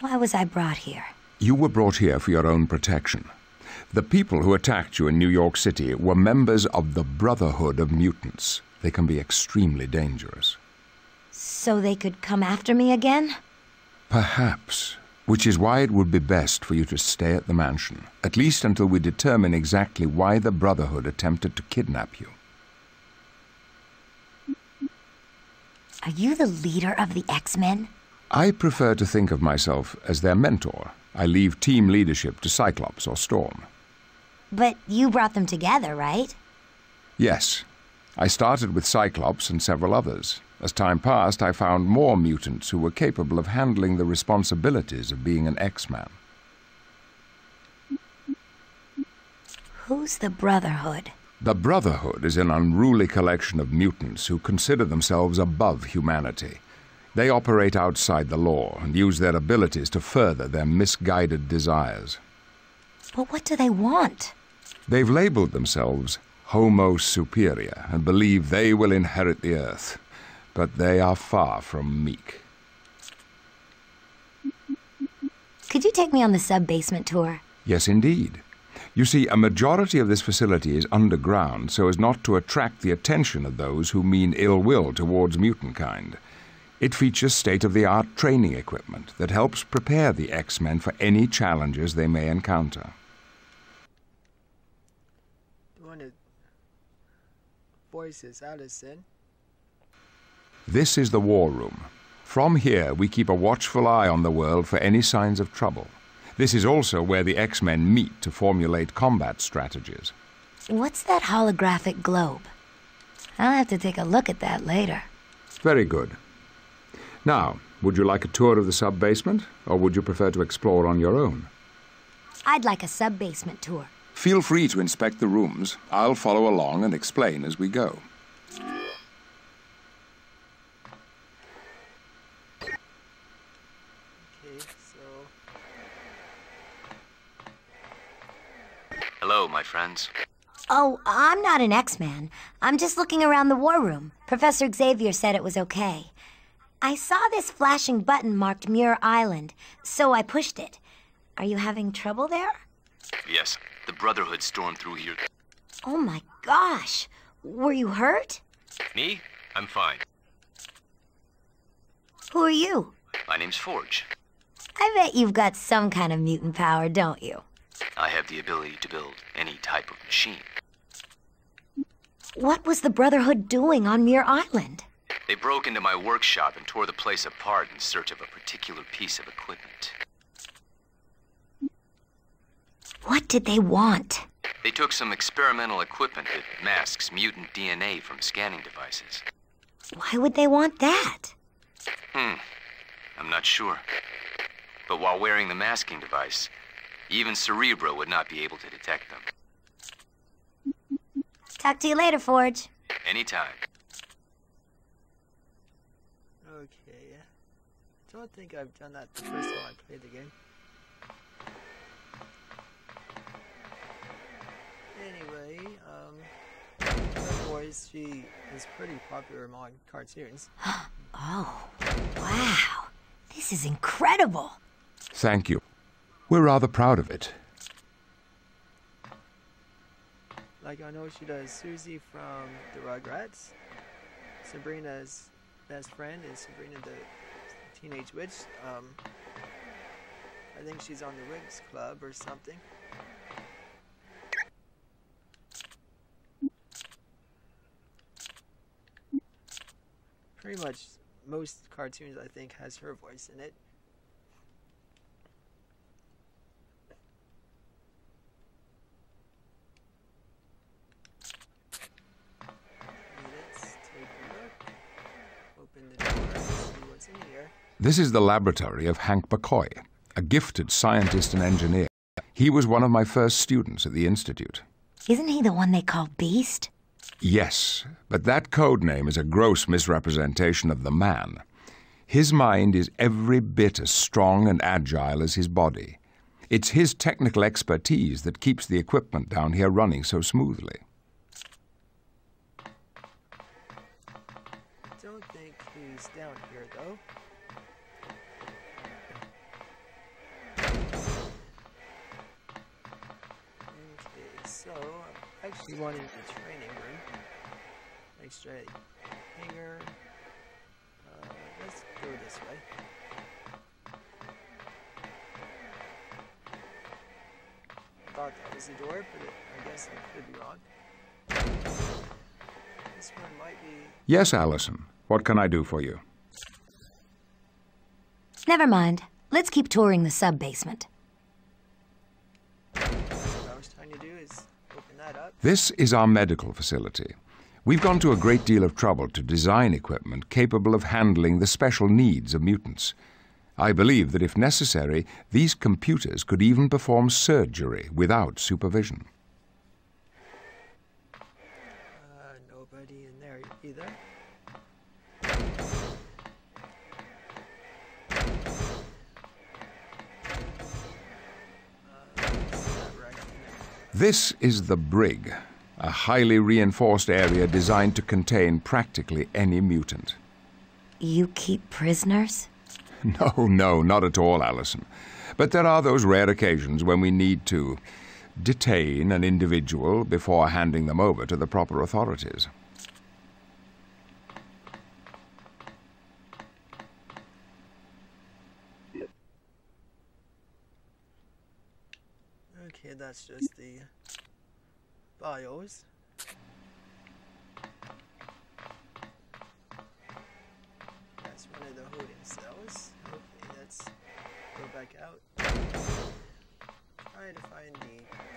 Why was I brought here? You were brought here for your own protection. The people who attacked you in New York City were members of the Brotherhood of Mutants. They can be extremely dangerous. So they could come after me again? Perhaps. Which is why it would be best for you to stay at the mansion, at least until we determine exactly why the Brotherhood attempted to kidnap you. Are you the leader of the X-Men? I prefer to think of myself as their mentor. I leave team leadership to Cyclops or Storm. But you brought them together, right? Yes. I started with Cyclops and several others. As time passed, I found more mutants who were capable of handling the responsibilities of being an X-Man. Who's the Brotherhood? The Brotherhood is an unruly collection of mutants who consider themselves above humanity. They operate outside the law and use their abilities to further their misguided desires. But what do they want? They've labeled themselves Homo Superior and believe they will inherit the Earth. But they are far from meek. Could you take me on the sub-basement tour? Yes, indeed. You see, a majority of this facility is underground so as not to attract the attention of those who mean ill will towards mutant kind. It features state-of-the-art training equipment that helps prepare the X-Men for any challenges they may encounter. One of voices, Allison. This is the War Room. From here, we keep a watchful eye on the world for any signs of trouble. This is also where the X-Men meet to formulate combat strategies. What's that holographic globe? I'll have to take a look at that later. Very good. Now, would you like a tour of the sub-basement, or would you prefer to explore on your own? I'd like a sub-basement tour. Feel free to inspect the rooms. I'll follow along and explain as we go. Hello, my friends. Oh, I'm not an X-Man. I'm just looking around the War Room. Professor Xavier said it was okay. I saw this flashing button marked Muir Island, so I pushed it. Are you having trouble there? Yes, the Brotherhood stormed through here. Oh my gosh! Were you hurt? Me? I'm fine. Who are you? My name's Forge. I bet you've got some kind of mutant power, don't you? I have the ability to build any type of machine. What was the Brotherhood doing on Muir Island? They broke into my workshop and tore the place apart in search of a particular piece of equipment. What did they want? They took some experimental equipment that masks mutant DNA from scanning devices. Why would they want that? I'm not sure. But while wearing the masking device, even Cerebro would not be able to detect them. Talk to you later, Forge. Anytime. Okay. I don't think I've done that the first time I played the game. Anyway, Forge, she is pretty popular among cartoons. Oh, wow. This is incredible. Thank you. We're rather proud of it. Like, I know she does Susie from The Rugrats. Sabrina's best friend is Sabrina the Teenage Witch. I think she's on the Wigs Club or something. Pretty much most cartoons, I think, has her voice in it. This is the laboratory of Hank McCoy, a gifted scientist and engineer. He was one of my first students at the Institute. Isn't he the one they call Beast? Yes, but that code name is a gross misrepresentation of the man. His mind is every bit as strong and agile as his body. It's his technical expertise that keeps the equipment down here running so smoothly. I don't think he's down here, though. You want it in the training room. Next to the hangar. Let's go this way. I thought that was the door, but I guess I could be wrong. This one might be... Yes, Allison. What can I do for you? Never mind. Let's keep touring the sub-basement. What I was trying to do is open that up. This is our medical facility. We've gone to a great deal of trouble to design equipment capable of handling the special needs of mutants. I believe that if necessary, these computers could even perform surgery without supervision. Nobody in there either. This is the brig. A highly reinforced area designed to contain practically any mutant. You keep prisoners? No, no, not at all, Allison. But there are those rare occasions when we need to detain an individual before handing them over to the proper authorities. Okay, that's just the... bios. That's one of the holding cells. Okay, let's go back out. Try to find the